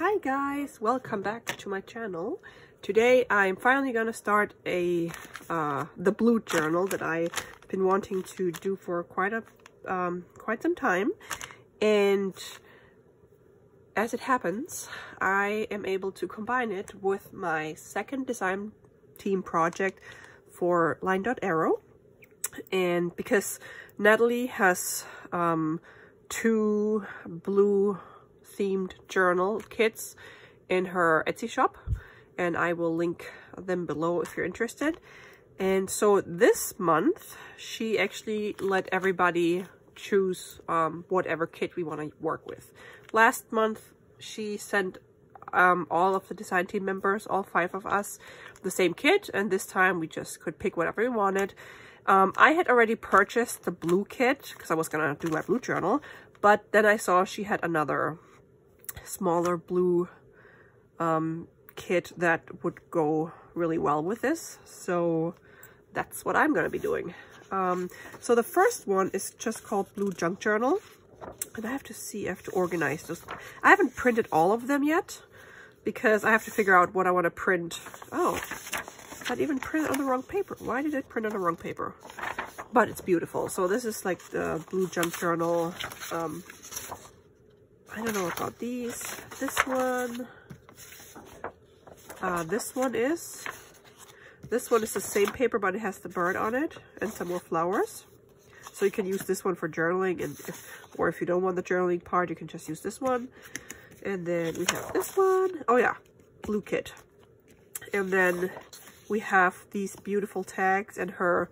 Hi guys, welcome back to my channel. Today I'm finally gonna start the blue journal that I've been wanting to do for quite some time, and as it happens I am able to combine it with my second design team project for Line Dot Arrow. And because Natalie has two blue themed journal kits in her Etsy shop, and I will link them below if you're interested. And so this month she actually let everybody choose whatever kit we want to work with. Last month she sent all of the design team members, all five of us, the same kit, and this time we just could pick whatever we wanted. I had already purchased the blue kit because I was gonna do my blue journal, but then I saw she had another smaller blue kit that would go really well with this, so that's what I'm gonna be doing. So the first one is just called Blue Junk Journal, and I have to organize those. I haven't printed all of them yet because I have to figure out what I want to print. Oh, not even printed on the wrong paper. Why did it print on the wrong paper? But it's beautiful. So this is like the Blue Junk Journal. I don't know about these. This one is the same paper, but it has the bird on it and some more flowers. So you can use this one for journaling, and or if you don't want the journaling part, you can just use this one. And then we have this one. Oh yeah, blue kit. And then we have these beautiful tags and her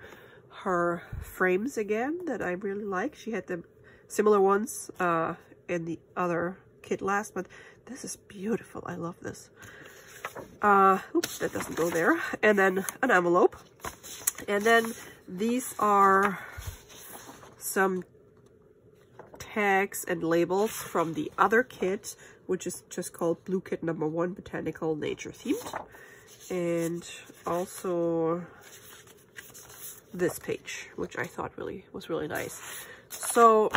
frames again that I really like. She had the similar ones in the other kit last month. This is beautiful. I love this. Oops, that doesn't go there. And then an envelope. And then these are some tags and labels from the other kit, which is just called Blue Kit number 1, Botanical Nature Themed. And also this page, which I thought was really nice. So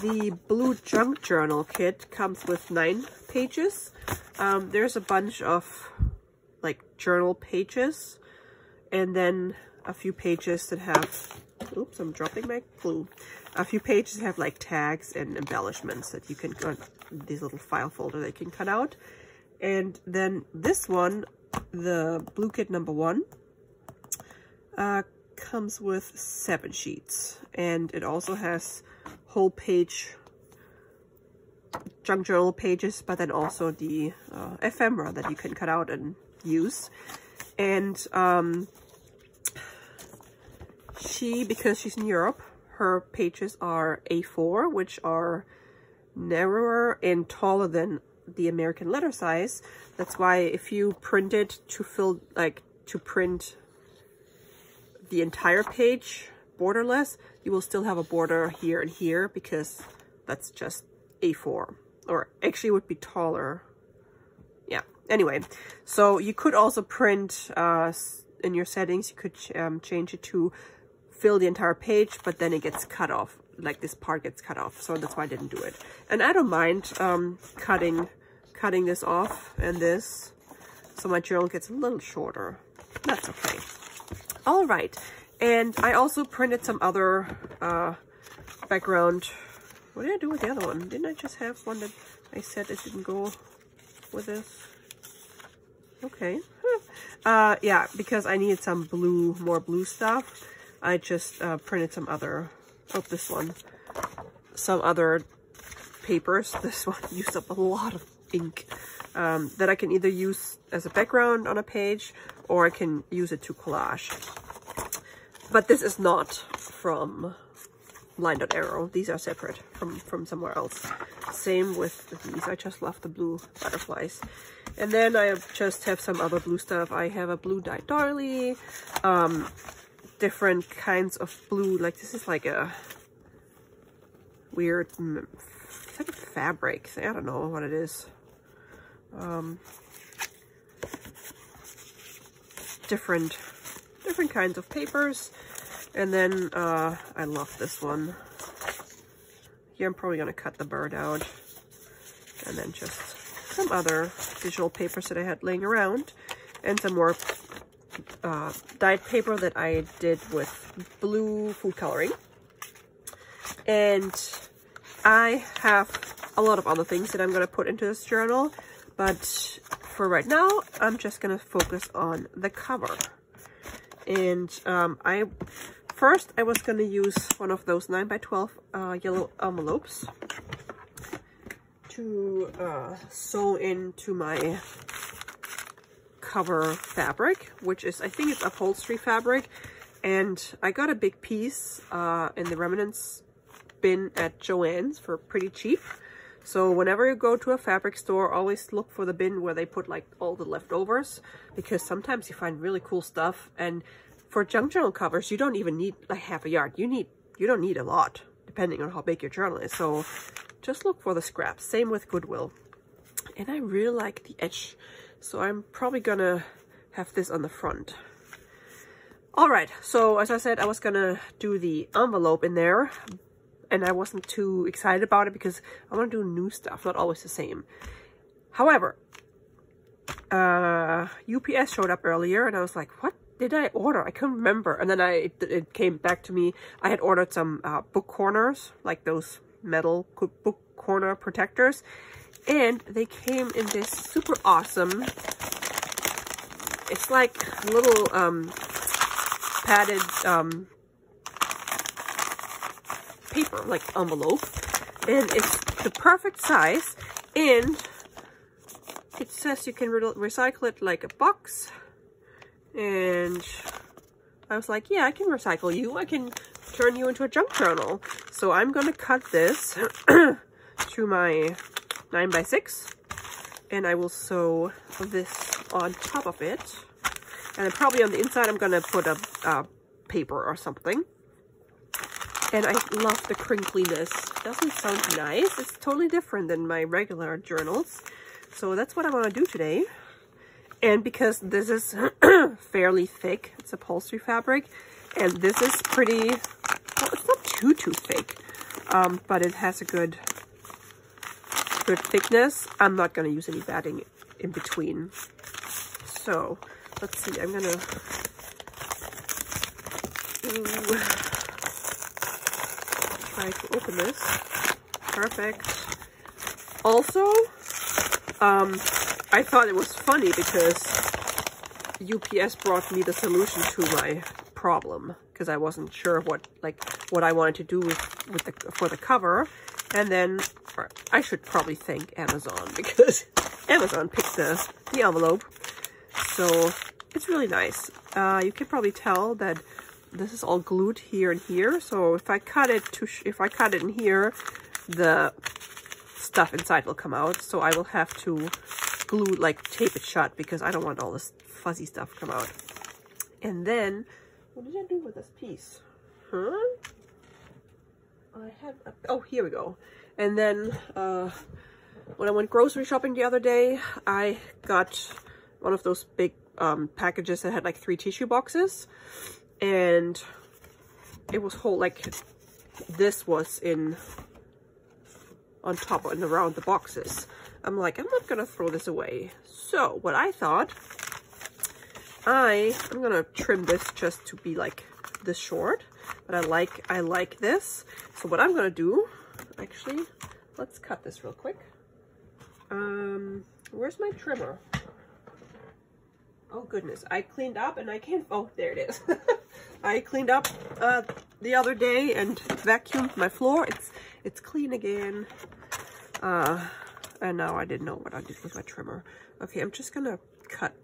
the Blue Junk Journal kit comes with 9 pages. There's a bunch of like journal pages, and then a few pages that have, oops, I'm dropping my glue. A few pages have like tags and embellishments that you can, these little file folder that you can cut out. And then this one, the Blue Kit number 1, comes with 7 sheets, and it also has whole page junk journal pages, but then also the ephemera that you can cut out and use. And because she's in Europe, her pages are A4, which are narrower and taller than the American letter size. That's why if you print it to print the entire page borderless, you will still have a border here and here, because that's just A4, or actually it would be taller. Yeah, anyway, so you could also print in your settings, you could change it to fill the entire page, but then it gets cut off, like this part gets cut off, so that's why I didn't do it. And I don't mind cutting this off and this, so my journal gets a little shorter. That's okay. All right, and I also printed some other background. What did I do with the other one? Didn't I just have one that I said it didn't go with this? Okay. Yeah, because I needed some blue, more blue stuff. I just printed some other, some other papers. This one used up a lot of ink that I can either use as a background on a page, or I can use it to collage. But this is not from Line Dot Arrow. These are separate from somewhere else. Same with these. I just love the blue butterflies. And then I just have some other blue stuff. I have a blue dyed doily, different kinds of blue. Like this is like a weird type of fabric. I don't know what it is. Different kinds of papers. And then I love this one. Here I'm probably gonna cut the bird out and then just some other digital papers that I had laying around, and some more dyed paper that I did with blue food coloring. And I have a lot of other things that I'm going to put into this journal, but for right now, I'm just going to focus on the cover. And I was going to use one of those 9x12 yellow envelopes to sew into my cover fabric, which is, I think it's upholstery fabric. And I got a big piece in the remnants bin at Joann's for pretty cheap. So whenever you go to a fabric store, always look for the bin where they put like all the leftovers, because sometimes you find really cool stuff. And for junk journal covers, you don't even need like half a yard. You don't need a lot, depending on how big your journal is. So just look for the scraps. Same with Goodwill. And I really like the edge, so I'm probably gonna have this on the front. All right, so as I said, I was gonna do the envelope in there, and I wasn't too excited about it because I want to do new stuff, not always the same. However, UPS showed up earlier, and I was like, what did I order? I couldn't remember. And then it came back to me. I had ordered some book corners, like those metal book corner protectors, and they came in this super awesome, it's like little padded paper, like envelope, and it's the perfect size, and it says you can recycle it like a box. And I was like, yeah, I can recycle you, I can turn you into a junk journal. So I'm gonna cut this to my 9x6, and I will sew this on top of it, and probably on the inside I'm gonna put a paper or something. And I love the crinkliness. Doesn't sound nice? It's totally different than my regular journals. So that's what I want to do today. And because this is fairly thick, it's upholstery fabric, and this is pretty, well, it's not too thick, but it has a good thickness. I'm not going to use any batting in between. So let's see, I'm going to try to open this. Perfect. Also, I thought it was funny because UPS brought me the solution to my problem, because I wasn't sure what I wanted to do for the cover. And then I should probably thank Amazon, because Amazon picked the envelope. So it's really nice. You can probably tell that this is all glued here and here, so if I cut it in here, the stuff inside will come out. So I will have to glue, like tape it shut, because I don't want all this fuzzy stuff to come out. And then, what did I do with this piece? Huh? I have a, oh, here we go. And then when I went grocery shopping the other day, I got one of those big packages that had like 3 tissue boxes. And it was whole, like this was in on top and around the boxes. I'm like, I'm not gonna throw this away. So what I thought, I'm gonna trim this just to be like this short, but I like this. So what I'm gonna do, actually, let's cut this real quick. Where's my trimmer? Oh goodness, I cleaned up and I can't, oh, there it is. I cleaned up the other day and vacuumed my floor. It's clean again. And now I didn't know what I did with my trimmer. Okay, I'm just gonna cut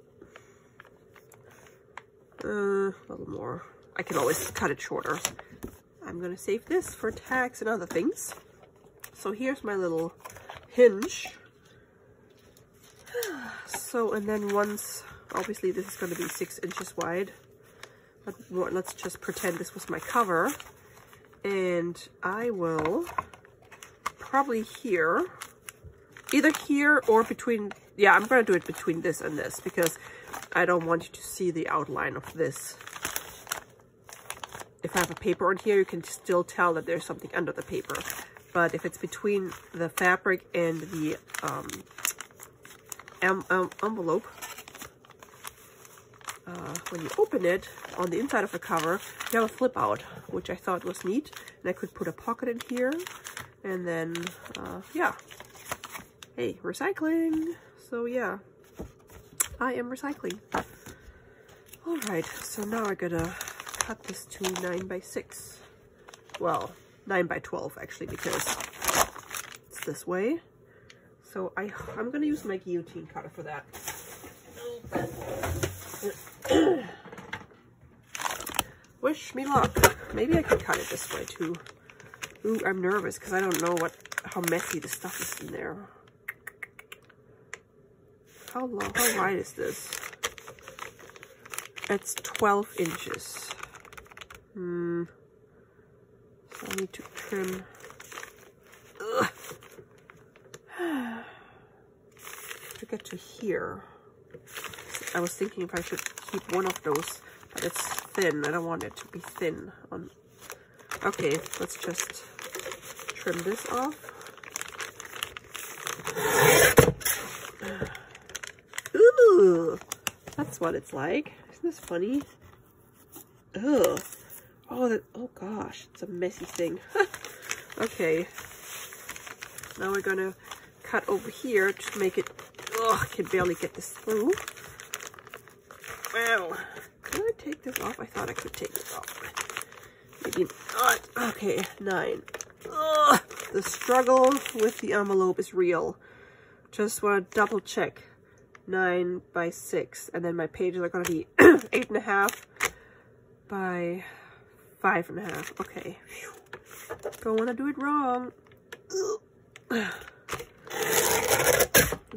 a little more. I can always cut it shorter. I'm gonna save this for tags and other things. So here's my little hinge. So, and then once, obviously this is gonna be 6 inches wide, but let's just pretend this was my cover. And I will probably here, either here or between, yeah, I'm gonna do it between this and this, because I don't want you to see the outline of this. If I have a paper on here, you can still tell that there's something under the paper. But if it's between the fabric and the envelope. When you open it, on the inside of the cover, you have a flip out, which I thought was neat. And I could put a pocket in here. And then, yeah. Hey, recycling. So, yeah. I am recycling. Alright, so now I gotta cut this to 9 by 6. Well, 9 by 12, actually, because it's this way. So, I'm gonna use my guillotine cutter for that. Wish me luck. Maybe I can cut it this way too. Ooh, I'm nervous because I don't know how messy the stuff is in there. How wide is this? It's 12 inches. So I need to trim. Ugh. To get to here. I was thinking if I should keep one of those, but it's thin. I don't want it to be thin. Okay, let's just trim this off. Ooh, that's what it's like. Isn't this funny? Ugh. Oh, oh gosh, it's a messy thing. Okay, now we're gonna cut over here to make it. Oh, I can barely get this through. Wow. Can I take this off? I thought I could take this off. Maybe not. Okay, 9. Ugh, the struggle with the envelope is real. Just want to double check. 9 by 6. And then my pages are going to be 8.5 by 5.5. Okay. Don't want to do it wrong. Ugh.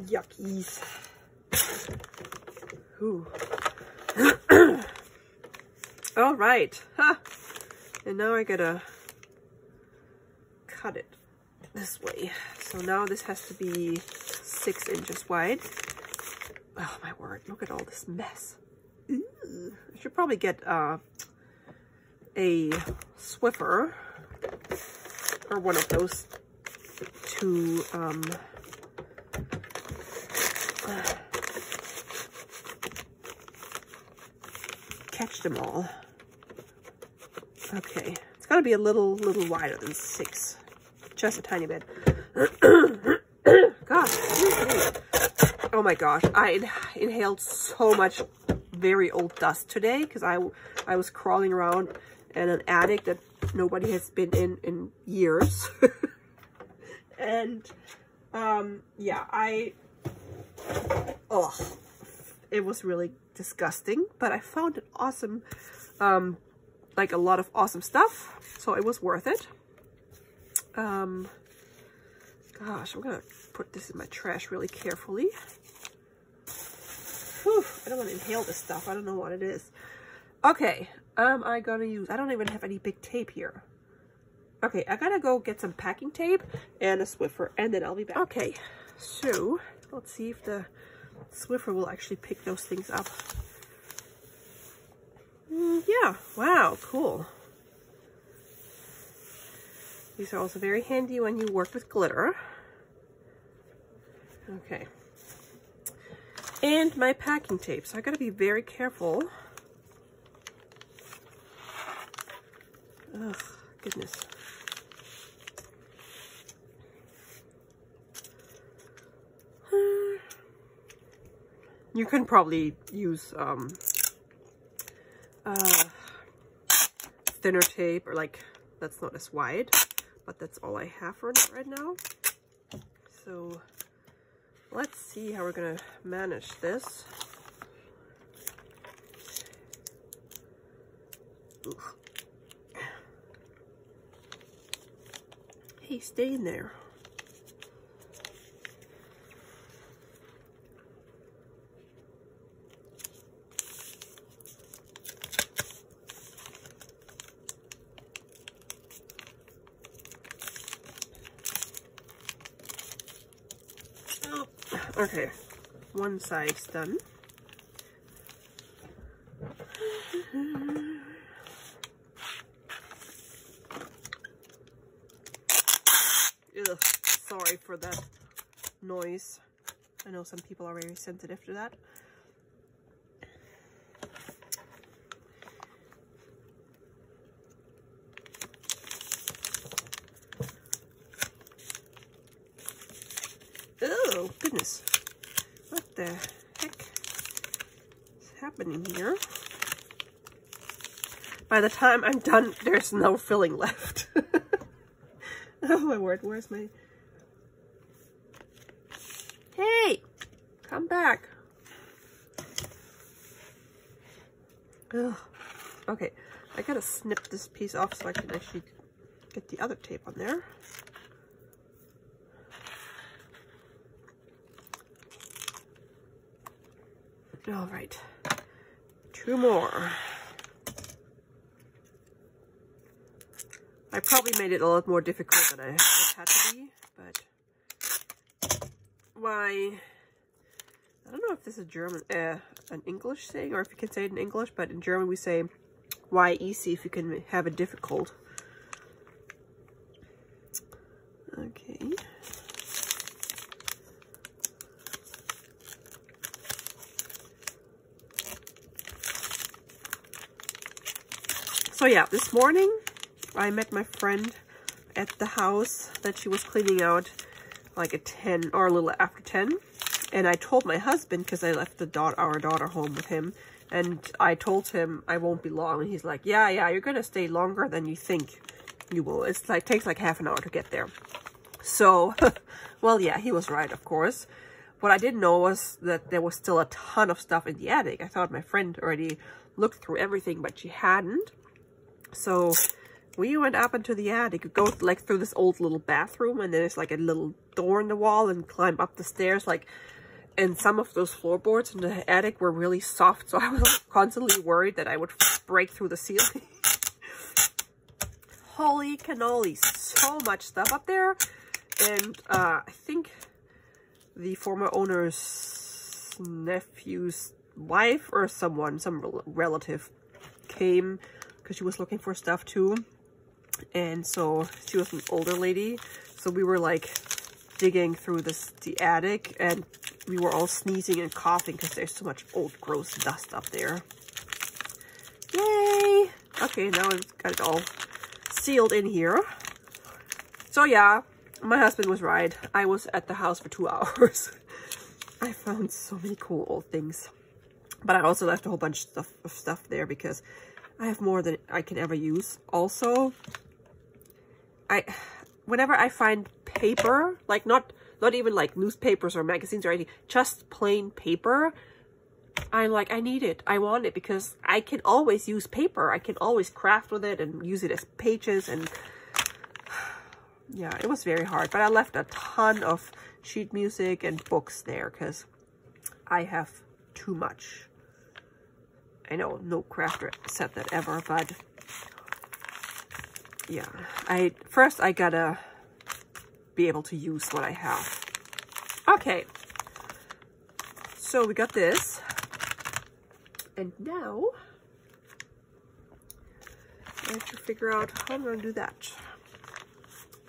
Yuckies. Ooh. All right, ha! And now I gotta cut it this way. So now this has to be 6 inches wide. Oh my word! Look at all this mess. Ooh. I should probably get a Swiffer or one of those to catch them all. Okay, it's got to be a little wider than 6, just a tiny bit. Gosh, oh my gosh, I inhaled so much very old dust today because I was crawling around in an attic that nobody has been in years, and yeah, it was really disgusting, but I found it awesome, like a lot of awesome stuff, so it was worth it. Gosh, I'm gonna put this in my trash really carefully. Whew, I don't want to inhale this stuff. I don't know what it is. Okay, I gotta use, I don't even have any big tape here. Okay, I gotta go get some packing tape and a Swiffer, and then I'll be back. Okay, so let's see if the Swiffer will actually pick those things up. Yeah, wow, cool. These are also very handy when you work with glitter. Okay. And my packing tape, so I gotta be very careful. Oh, goodness. You can probably use thinner tape, or like, that's not as wide, but that's all I have for it right now. So let's see how we're gonna manage this. Ugh. Hey, stay in there. Okay, one side's done. Ugh, sorry for that noise. I know some people are very sensitive to that. Oh, goodness. What the heck is happening here? By the time I'm done, there's no filling left. Oh my word, where's my... Hey! Come back. Ugh. Okay, I gotta snip this piece off so I can actually get the other tape on there. All right, two more. I probably made it a lot more difficult than I had to be, but why? I don't know if this is German, an English saying, or if you can say it in English, but in German we say, why easy if you can have it difficult. Okay. So yeah, this morning I met my friend at the house that she was cleaning out like at 10 or a little after 10. And I told my husband, because I left our daughter home with him, and I told him I won't be long. And he's like, yeah, you're going to stay longer than you think you will. It's like takes like half an hour to get there. So, well, yeah, he was right, of course. What I didn't know was that there was still a ton of stuff in the attic. I thought my friend already looked through everything, but she hadn't. So we went up into the attic. You go like through this old little bathroom, and there's like a little door in the wall, and climb up the stairs. Like, and some of those floorboards in the attic were really soft, so I was constantly worried that I would break through the ceiling. Holy cannoli, so much stuff up there. And I think the former owner's nephew's wife or someone, some relative, came. Because she was looking for stuff too, and so she was an older lady, so we were like digging through the attic, and we were all sneezing and coughing because there's so much old gross dust up there. Yay! Okay, now I've got it all sealed in here. So yeah, my husband was right. I was at the house for 2 hours. I found so many cool old things, but I also left a whole bunch of stuff there because I have more than I can ever use. Also, whenever I find paper, like not even like newspapers or magazines or anything, just plain paper, I'm like, I need it. I want it because I can always use paper. I can always craft with it and use it as pages, and yeah, it was very hard. But I left a ton of sheet music and books there because I have too much. I know no crafter said that ever, but yeah, I gotta be able to use what I have. Okay, so we got this, and now I have to figure out how I'm gonna do that.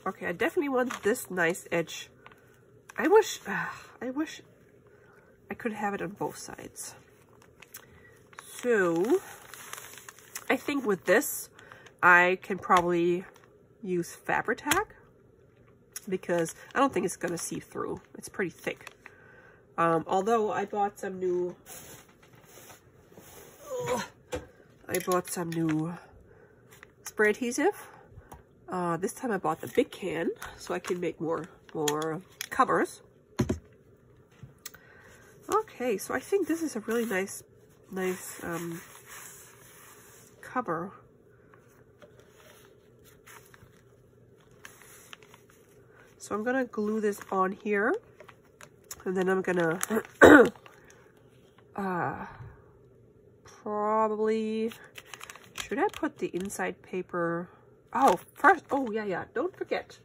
Okay, I definitely want this nice edge. I wish I could have it on both sides. So, I think with this, I can probably use Fabri-Tac because I don't think it's going to seep through. It's pretty thick. Although I bought some new, spray adhesive. This time I bought the big can so I can make more covers. Okay, so I think this is a really nice cover. So I'm gonna glue this on here, and then I'm gonna probably, should I put the inside paper? Oh, first, yeah, don't forget,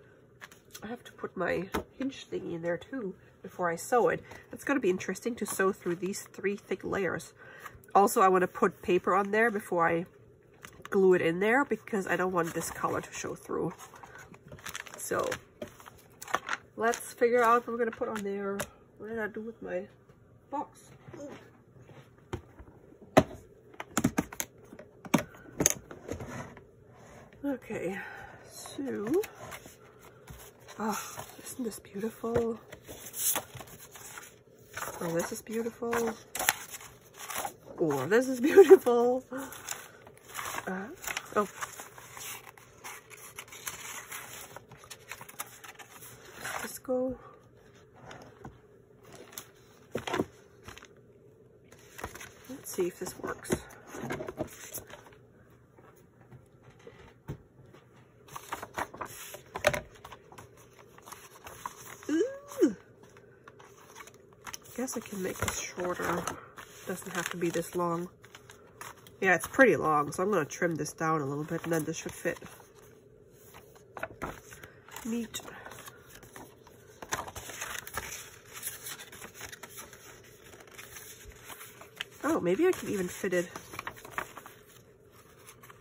I have to put my hinge thingy in there too before I sew it. It's gonna be interesting to sew through these three thick layers. Also, I want to put paper on there before I glue it in there because I don't want this color to show through. So, let's figure out what we're going to put on there. What did I do with my box? Okay, so, oh, isn't this beautiful? Oh, this is beautiful. Oh, this is beautiful. Oh. Let's go. Let's see if this works. Ooh. Guess I can make this shorter. Doesn't have to be this long. Yeah, it's pretty long, so I'm going to trim this down a little bit, and then this should fit. Neat. Oh, maybe I could even fit it.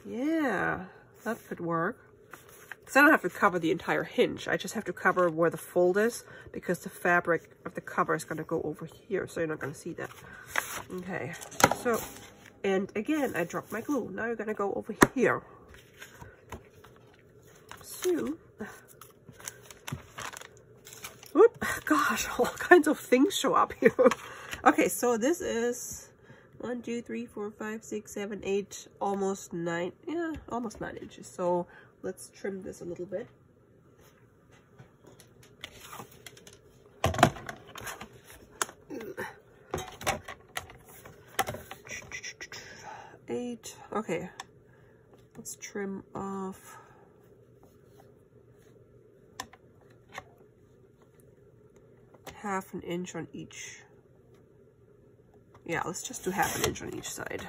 Yeah, that could work. Because I don't have to cover the entire hinge. I just have to cover where the fold is, because the fabric of the cover is going to go over here, so you're not going to see that. Okay, so... And again, I dropped my glue. Now you're gonna go over here. So, whoop, gosh, all kinds of things show up here. Okay, so this is 1, 2, 3, 4, 5, 6, 7, 8, almost 9. Yeah, almost 9 inches. So let's trim this a little bit. Okay, let's trim off. Half an inch on each. Yeah, let's just do half an inch on each side.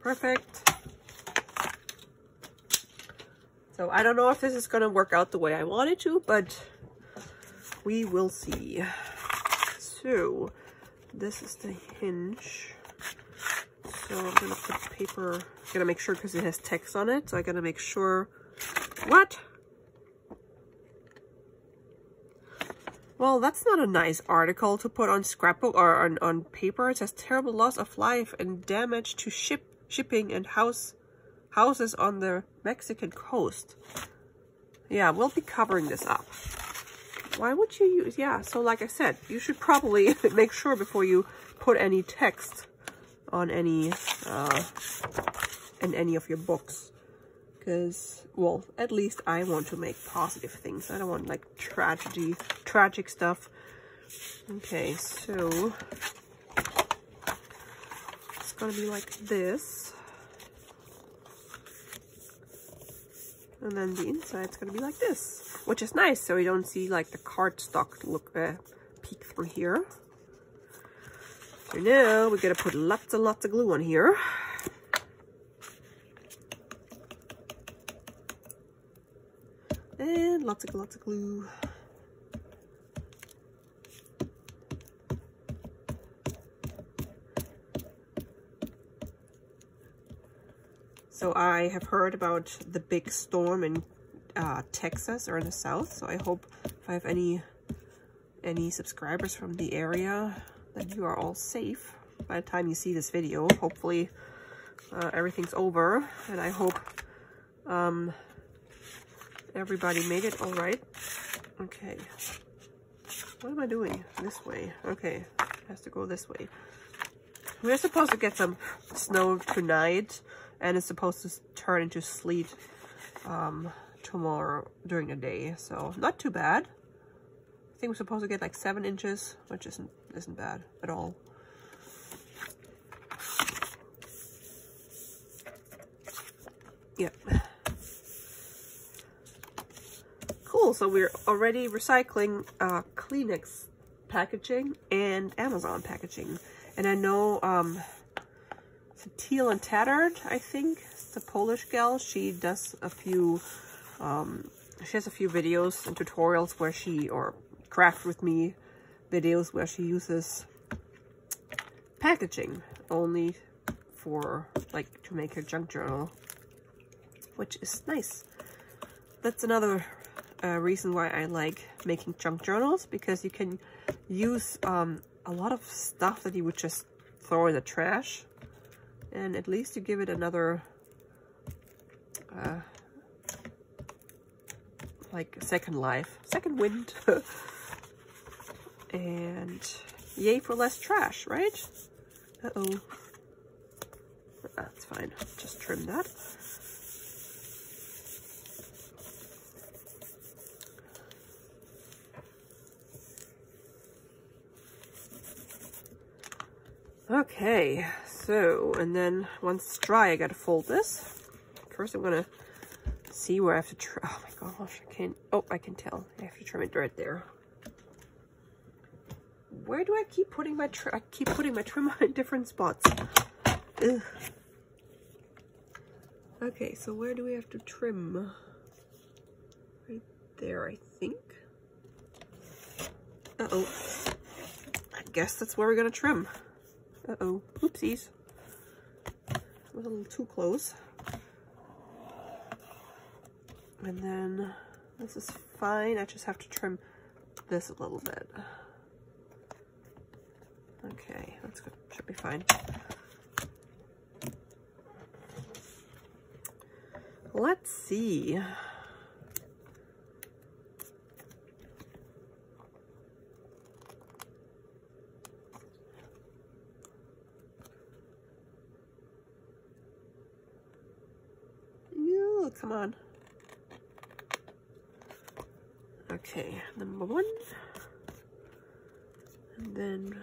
Perfect. So I don't know if this is going to work out the way I want it to, but we will see. So this is the hinge. So I'm going to put the paper, I'm going to make sure, because it has text on it. So I got to make sure, what? Well, that's not a nice article to put on scrapbook or on paper. It says terrible loss of life and damage to shipping and houses on the Mexican coast. Yeah, we'll be covering this up. Why would you use... Yeah, so like I said, you should probably make sure before you put any text on any, in any of your books. Because, well, at least I want to make positive things. I don't want, like, tragic stuff. Okay, so... It's gonna be like this. And then the inside's gonna be like this, which is nice, so you don't see like the cardstock look peek through here. So now we're gonna put lots and lots of glue on here. And lots of glue. So I have heard about the big storm in Texas or in the South. So I hope if I have any subscribers from the area that you are all safe by the time you see this video. Hopefully everything's over, and I hope everybody made it all right. Okay, what am I doing? This way. Okay, it has to go this way. We're supposed to get some snow tonight. And it's supposed to turn into sleet tomorrow during the day. So not too bad. I think we're supposed to get like 7 inches, which isn't bad at all. Yep. Cool. So we're already recycling Kleenex packaging and Amazon packaging. And I know... Teal and Tattered, I think, it's the Polish gal. She does a few, she has a few videos and tutorials where she, or craft with me videos where she uses packaging, only for like to make her junk journal, which is nice. That's another reason why I like making junk journals, because you can use a lot of stuff that you would just throw in the trash, and at least you give it another like second life, second wind. And yay for less trash, right? Uh-oh. That's fine. Just trim that. Okay, so, and then once it's dry, I gotta fold this. First, I'm gonna see where I have to trim. Oh my gosh, I can't. Oh, I can tell. I have to trim it right there. Where do I keep putting my trim? I keep putting my trim in different spots. Ugh. Okay, so where do we have to trim? Right there, I think. Uh-oh. I guess that's where we're gonna trim. Uh-oh. Oopsies. That was a little too close. And then this is fine. I just have to trim this a little bit. Okay, that's good. Should be fine. Let's see. Ew, come on. Okay, number one. And then...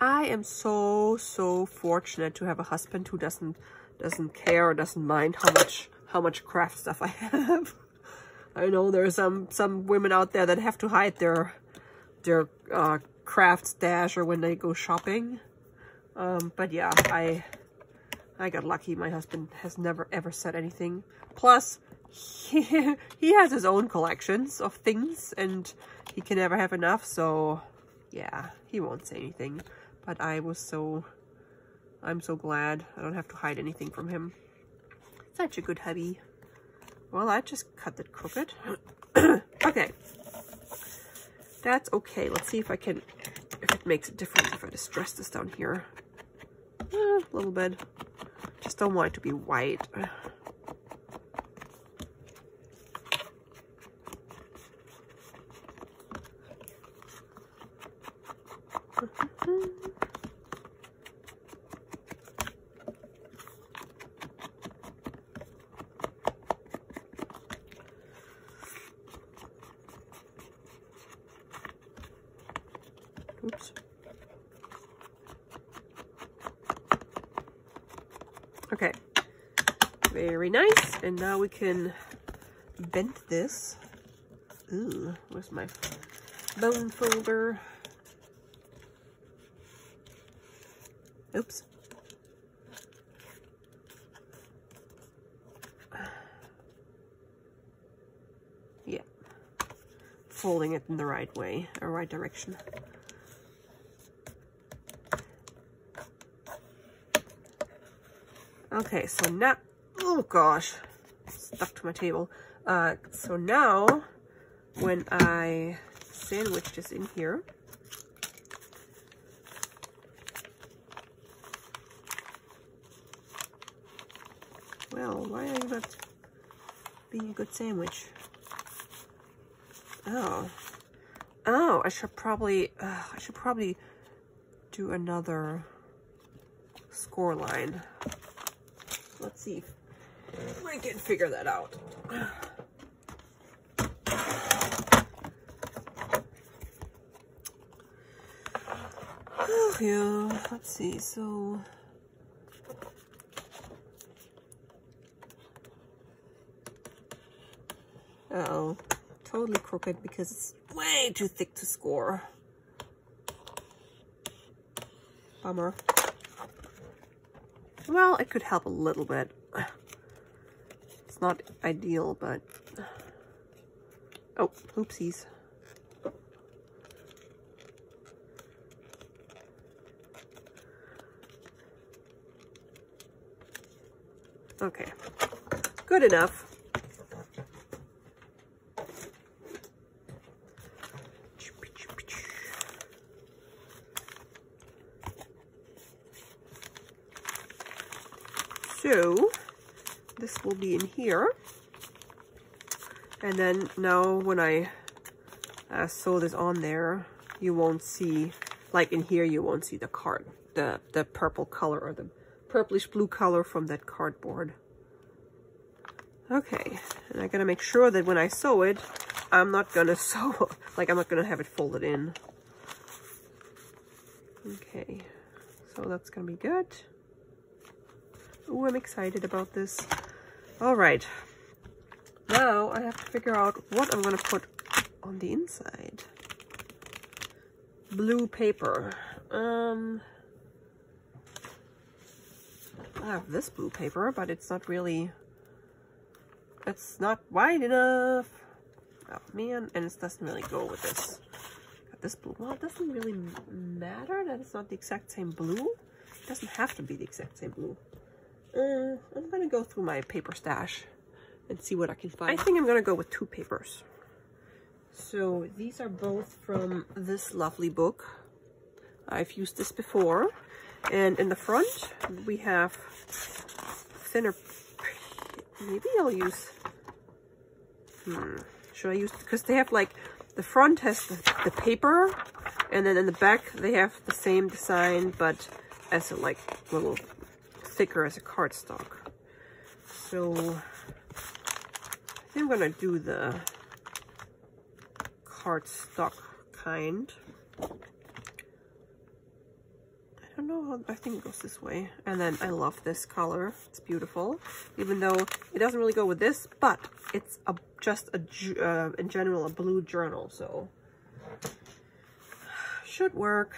I am so fortunate to have a husband who doesn't care or doesn't mind how much craft stuff I have. I know there are some women out there that have to hide their craft stash or when they go shopping, but yeah, I got lucky. My husband has never ever said anything. Plus he has his own collections of things and he can never have enough, so yeah, he won't say anything. But I'm so glad I don't have to hide anything from him. Such a good hubby. Well, I just cut that crooked. Okay, that's okay. Let's see if it makes a difference if I just dress this down here. A little bit. Just don't want it to be white. Oops. Okay, very nice. And now we can bend this. Ooh, where's my bone folder? Oops. Yeah, folding it in the right way, or right direction. Okay, so now, oh gosh, stuck to my table. So now, when I sandwich this in here, well, why are you not being a good sandwich? Oh, oh, I should probably do another score line. Let's see if I can figure that out. Yeah, let's see. So, uh-oh, totally crooked because it's way too thick to score. Bummer. Well, it could help a little bit. It's not ideal, but... Oh, oopsies. Okay, good enough. So this will be in here. And then now when I sew this on there, you won't see, like in here, you won't see the card, the purple color or the purplish blue color from that cardboard. Okay, and I gotta make sure that when I sew it, I'm not gonna sew, like I'm not gonna have it folded in. Okay, so that's gonna be good. Ooh, I'm excited about this. All right. Now I have to figure out what I'm gonna put on the inside. Blue paper. I have this blue paper, but it's not really, it's not wide enough. Oh man, and it doesn't really go with this. Got this blue. Well, it doesn't really matter that it's not the exact same blue. It doesn't have to be the exact same blue. I'm gonna go through my paper stash and see what I can find. I think I'm gonna go with two papers. So these are both from this lovely book. I've used this before. And in the front, we have thinner, maybe I'll use, should I use, because they have like, the front has the paper, and then in the back, they have the same design, but as a like, little thicker as a cardstock. So, I think I'm gonna do the cardstock kind. I don't know, I think it goes this way. And then I love this color, it's beautiful. Even though it doesn't really go with this, but it's a, just a, in general a blue journal, so should work.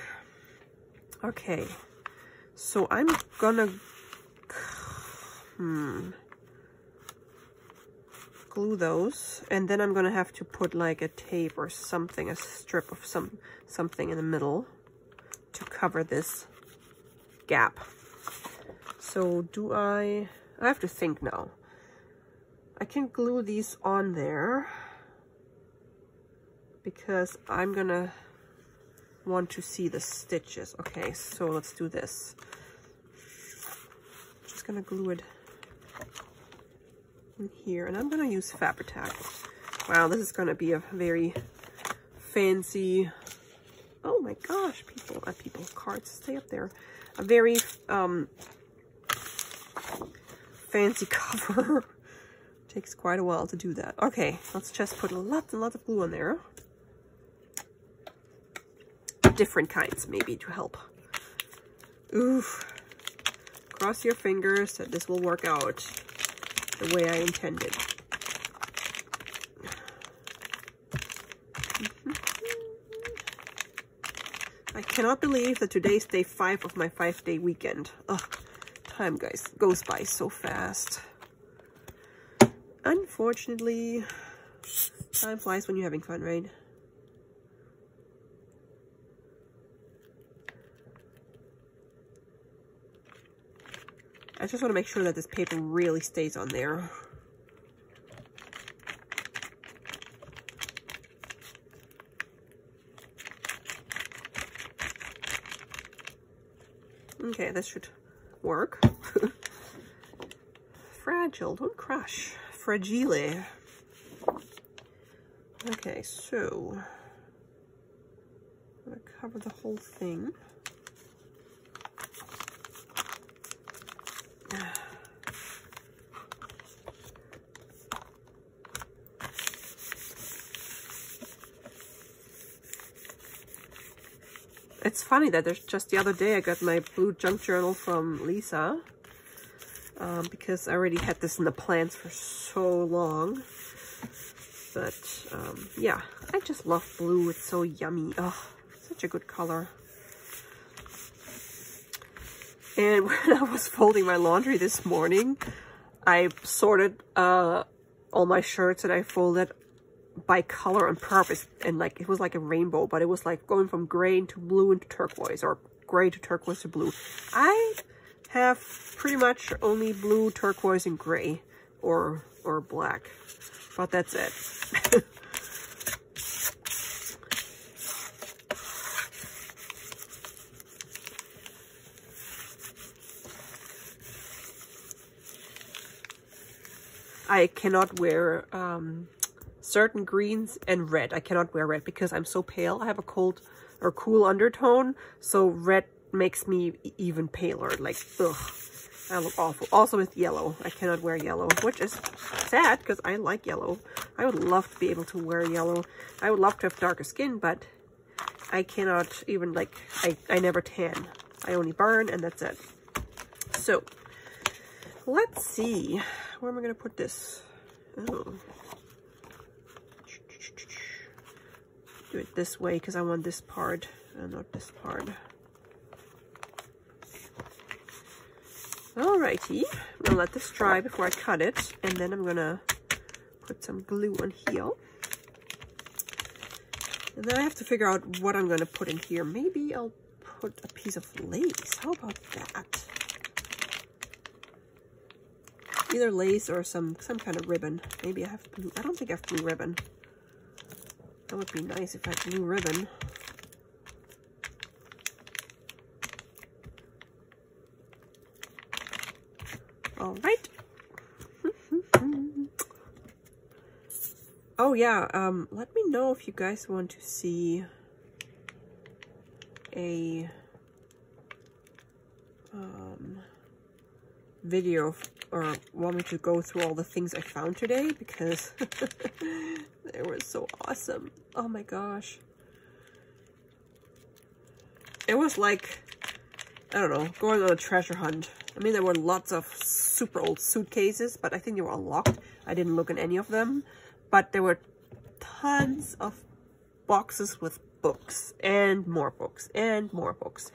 Okay, so I'm gonna glue those, and then I'm gonna have to put like a tape or something, a strip of something in the middle to cover this gap. So do I have to think now. I can glue these on there because I'm gonna want to see the stitches. Okay, so let's do this. Just gonna glue it in here, and I'm gonna use Fabri-Tac. Wow, this is gonna be a very fancy, oh my gosh, people, cards, stay up there. A very fancy cover. Takes quite a while to do that. Okay, let's just put a lot of glue on there. Different kinds, maybe, to help. Oof. Cross your fingers that this will work out the way I intended. I cannot believe that today's day 5 of my 5-day weekend. Ugh, time guys goes by so fast. Unfortunately, time flies when you're having fun, right? I just want to make sure that this paper really stays on there. Okay, this should work. Fragile, don't crush. Fragile. Okay, so I'm gonna cover the whole thing. It's funny that there's just the other day I got my blue junk journal from Lisa because I already had this in the plans for so long. but yeah, I just love blue. It's so yummy. Oh, such a good color. And when I was folding my laundry this morning, I sorted all my shirts that I folded by color on purpose, and like it was like a rainbow, but it was like going from gray to blue into turquoise, or gray to turquoise to blue. I have pretty much only blue, turquoise, and gray, or black, but that's it. I cannot wear certain greens and red. I cannot wear red because I'm so pale. I have a cold or cool undertone, so red makes me even paler. Like, ugh, I look awful. Also with yellow, I cannot wear yellow, which is sad because I like yellow. I would love to be able to wear yellow. I would love to have darker skin, but I cannot even, like, I never tan. I only burn, and that's it. So, let's see. Where am I going to put this? Oh. Do it this way because I want this part and not this part. Alrighty, I'm going to let this dry before I cut it, and then I'm going to put some glue on here. And then I have to figure out what I'm going to put in here. Maybe I'll put a piece of lace. How about that? Either lace or some kind of ribbon. Maybe I have blue. I don't think I have blue ribbon. That would be nice if I had blue ribbon. All right. Oh yeah. Let me know if you guys want to see a video, or want me to go through all the things I found today, because they were so awesome. Oh my gosh. It was like, I don't know, going on a treasure hunt. I mean, there were lots of super old suitcases, but I think they were unlocked. I didn't look in any of them, but there were tons of boxes with books and more books and more books.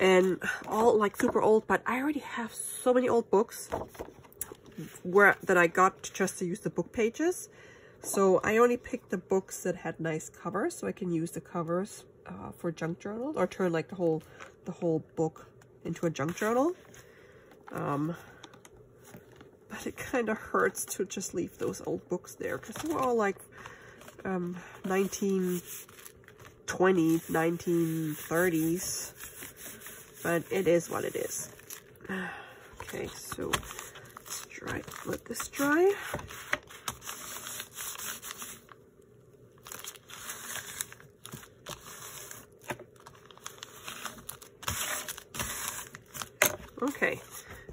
And all like super old, but I already have so many old books that I got just to use the book pages. So I only picked the books that had nice covers, so I can use the covers for junk journals, or turn like the whole book into a junk journal. But it kind of hurts to just leave those old books there, because they were all like 1920, 1930s. But it is what it is. Okay, so let's dry. Let this dry. Okay,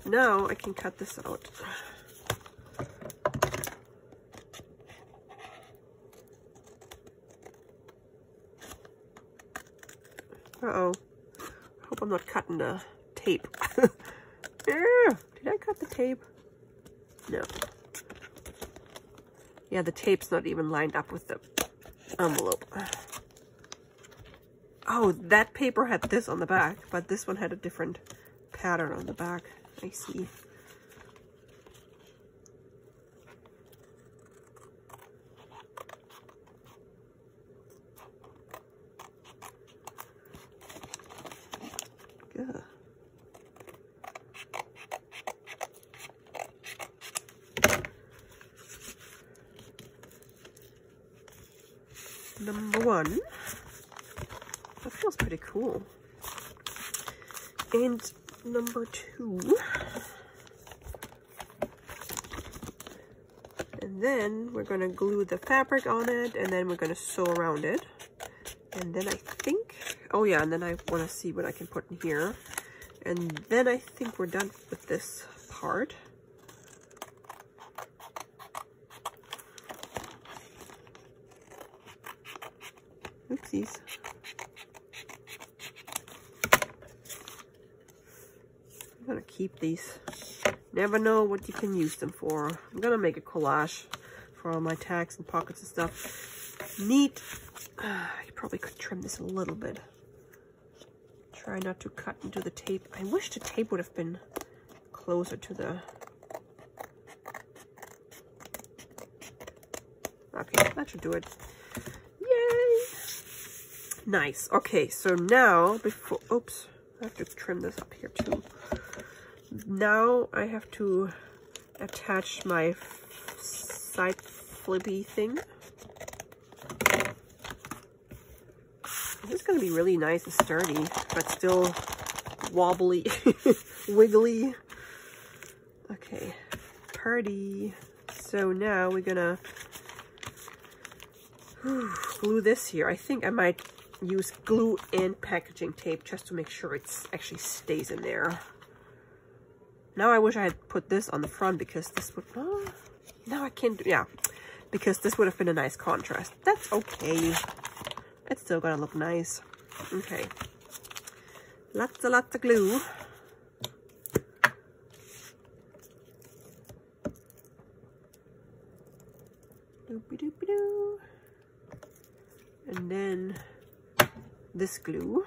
now I can cut this out. Uh-oh. I'm not cutting the tape. Did I cut the tape? No. Yeah, the tape's not even lined up with the envelope. Oh, that paper had this on the back, but this one had a different pattern on the back. I see. Number 1. That feels pretty cool. And number 2. And then we're gonna glue the fabric on it, and then we're gonna sew around it. And then I think, oh yeah, and then I wanna see what I can put in here. And then I think we're done with this part. Oopsies. I'm gonna keep these. Never know what you can use them for. I'm gonna make a collage for all my tacks and pockets and stuff. Neat. I probably could trim this a little bit. Try not to cut into the tape. I wish the tape would have been closer to the... Okay, that should do it. Yay! Nice. Okay, so now before... Oops. I have to trim this up here too. Now I have to attach my side flippy thing. This is going to be really nice and sturdy, but still wobbly, wiggly. Okay, party. So now we're going to glue this here. I think I might use glue and packaging tape just to make sure it actually stays in there. Now I wish I had put this on the front because this would... Oh, no, I can't do... Yeah, because this would have been a nice contrast. That's okay. It's still gonna look nice. Okay. Lots of glue. Doopy-doopy-doo. And then this glue.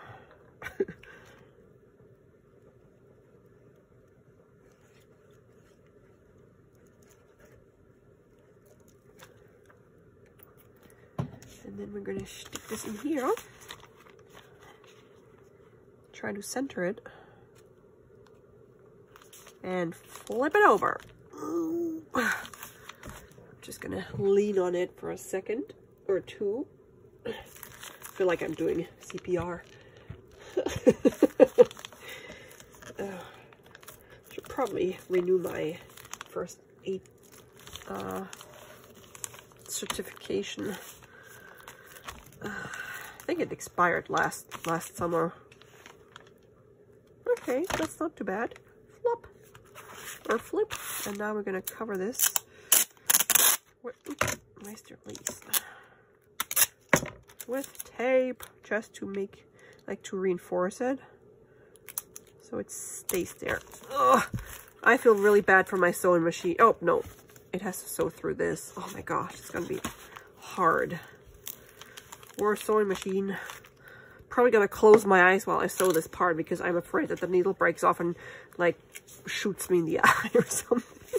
And then we're gonna stick this in here. Try to center it. And flip it over. Ooh. I'm just gonna lean on it for a second or two. I feel like I'm doing CPR. Should probably renew my first aid certification. I think it expired last summer. Okay, that's not too bad. Flop or flip, and now we're gonna cover this. Where's your lace? With tape, just to make, like, to reinforce it, so it stays there. Ugh, I feel really bad for my sewing machine. Oh no, it has to sew through this. Oh my gosh, it's gonna be hard. Or sewing machine. Probably gonna close my eyes while I sew this part because I'm afraid that the needle breaks off and like shoots me in the eye or something.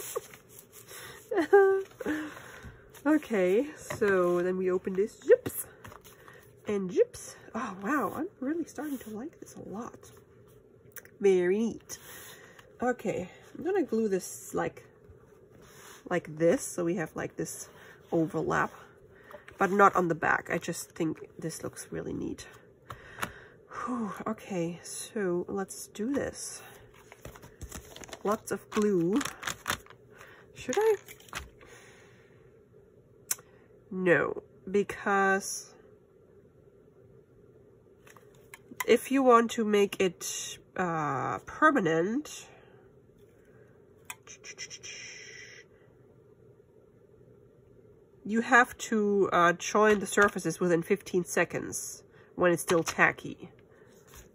Okay, so then we open this. Zips and zips. Oh wow, I'm really starting to like this a lot. Very neat. Okay, I'm gonna glue this like this, so we have like this overlap. But not on the back. I just think this looks really neat. Whew, okay, so let's do this. Lots of glue. Should I? No, because if you want to make it permanent, you have to join the surfaces within 15 seconds when it's still tacky.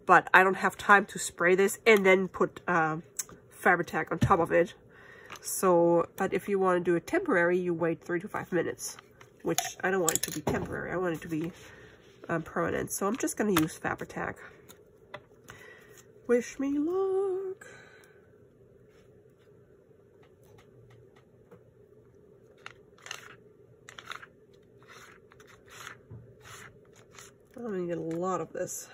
But I don't have time to spray this and then put Fabri-Tac on top of it. So, but if you want to do it temporary, you wait 3 to 5 minutes, which I don't want it to be temporary. I want it to be permanent. So I'm just going to use Fabri-Tac. Wish me luck. I'm gonna get a lot of this.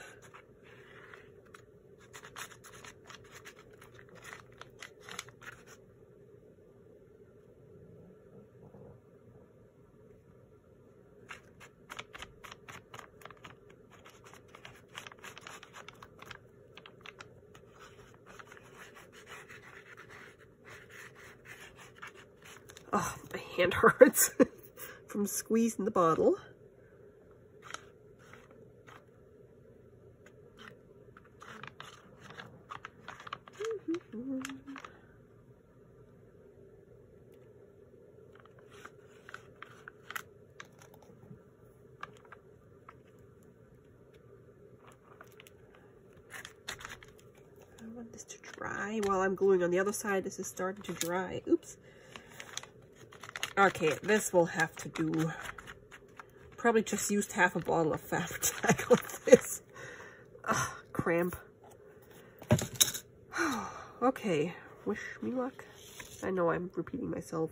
Oh, my hand hurts from squeezing the bottle. While I'm gluing on the other side, this is starting to dry. Oops. Okay, this will have to do. Probably just used half a bottle of Fabri-Tac with this. Ugh, cramp. Okay, wish me luck. I know I'm repeating myself.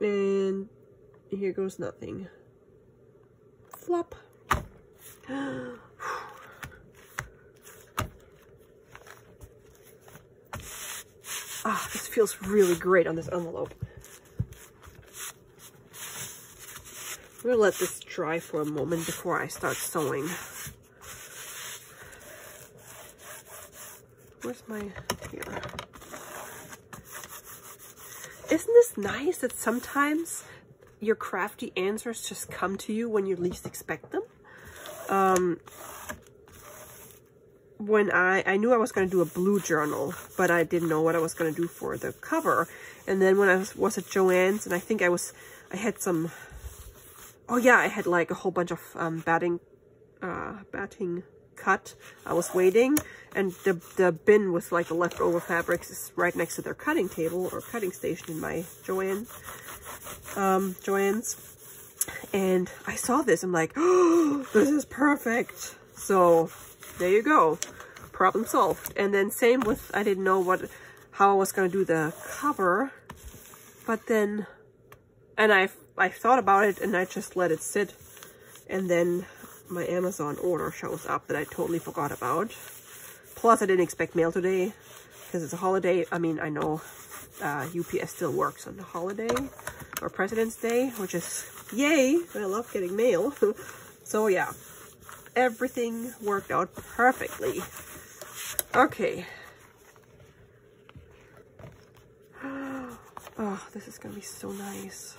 And here goes nothing. Flop. Ah, this feels really great on this envelope. I'm gonna let this dry for a moment before I start sewing. Where's my... here. Isn't this nice that sometimes your crafty answers just come to you when you least expect them? When I knew I was going to do a blue journal, but I didn't know what I was going to do for the cover. And then when I was at Joann's, and I think I had some, oh yeah, I had like a whole bunch of batting cut. I was waiting, and the bin with like the leftover fabrics is right next to their cutting table or cutting station in my Joann's. And I saw this, I'm like, oh, this is perfect. So there you go, problem solved. And then same with, I didn't know how I was going to do the cover, but then, and I thought about it and I just let it sit, and then my Amazon order shows up that I totally forgot about. Plus I didn't expect mail today because it's a holiday. I mean, I know UPS still works on the holiday or President's Day, which is yay, I love getting mail. So yeah. Everything worked out perfectly. Okay. Oh, this is gonna be so nice.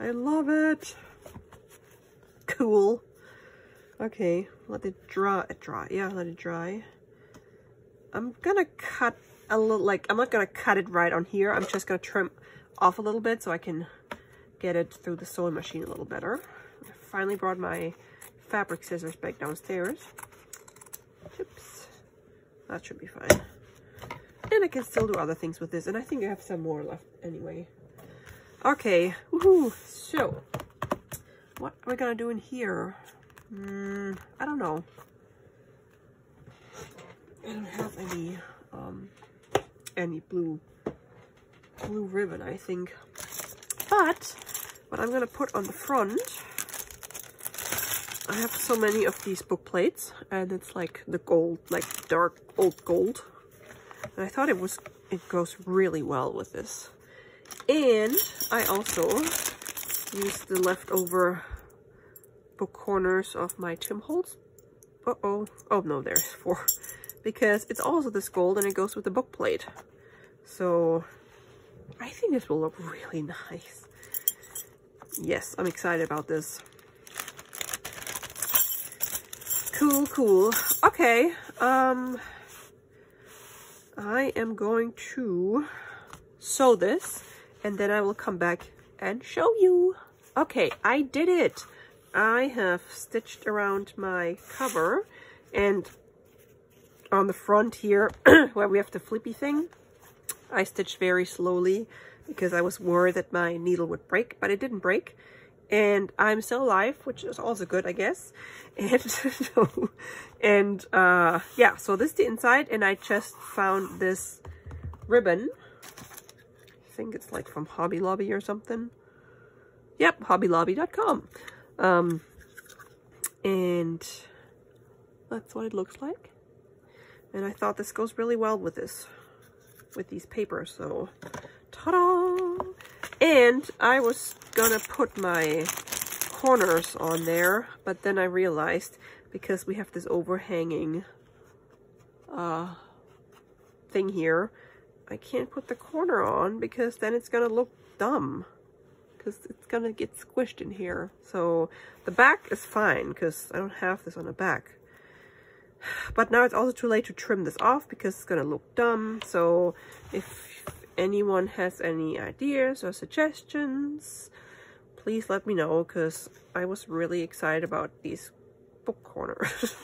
I love it. Cool. Okay, let it dry. Yeah, let it dry. I'm gonna cut a little, like, I'm not gonna cut it right on here. I'm just gonna trim off a little bit so I can get it through the sewing machine a little better. I finally brought my fabric scissors back downstairs. Oops, that should be fine. And I can still do other things with this, and I think I have some more left anyway. Okay, woohoo! So, what are we gonna do in here? I don't know. I don't have any blue ribbon, I think. But what I'm gonna put on the front. I have so many of these book plates, and it's like the gold, like dark old gold. And I thought it goes really well with this. And I also used the leftover book corners of my Tim Holtz. Oh no, there's four. Because it's also this gold and it goes with the book plate. So I think this will look really nice. Yes, I'm excited about this. Cool, cool. Okay, I am going to sew this, and then I will come back and show you. Okay, I did it. I have stitched around my cover, and on the front here, where we have the flippy thing, I stitched very slowly because I was worried that my needle would break, but it didn't break. And I'm still alive, which is also good, I guess. And yeah, so this is the inside, and I just found this ribbon. I think it's like from Hobby Lobby or something. Yep, hobbylobby.com. And that's what it looks like. And I thought this goes really well with this, with these papers, so ta-da! And I was gonna put my corners on there, but then I realized, because we have this overhanging thing here, I can't put the corner on because then it's gonna look dumb, because it's gonna get squished in here. So the back is fine because I don't have this on the back, but now it's also too late to trim this off because it's gonna look dumb. So if anyone has any ideas or suggestions, please let me know, because I was really excited about these book corners.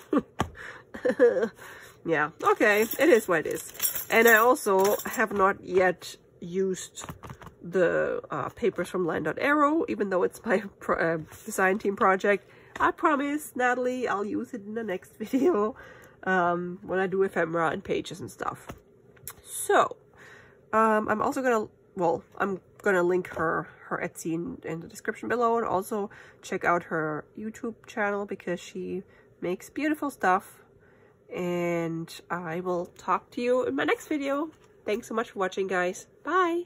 Yeah, okay, it is what it is. And I also have not yet used the papers from Line Dot Arrow, even though it's my design team project. I promise, Natalie, I'll use it in the next video when I do ephemera and pages and stuff. So, I'm also gonna, well, I'm gonna link her Etsy in the description below, and also check out her YouTube channel because she makes beautiful stuff. And I will talk to you in my next video. Thanks so much for watching, guys. Bye!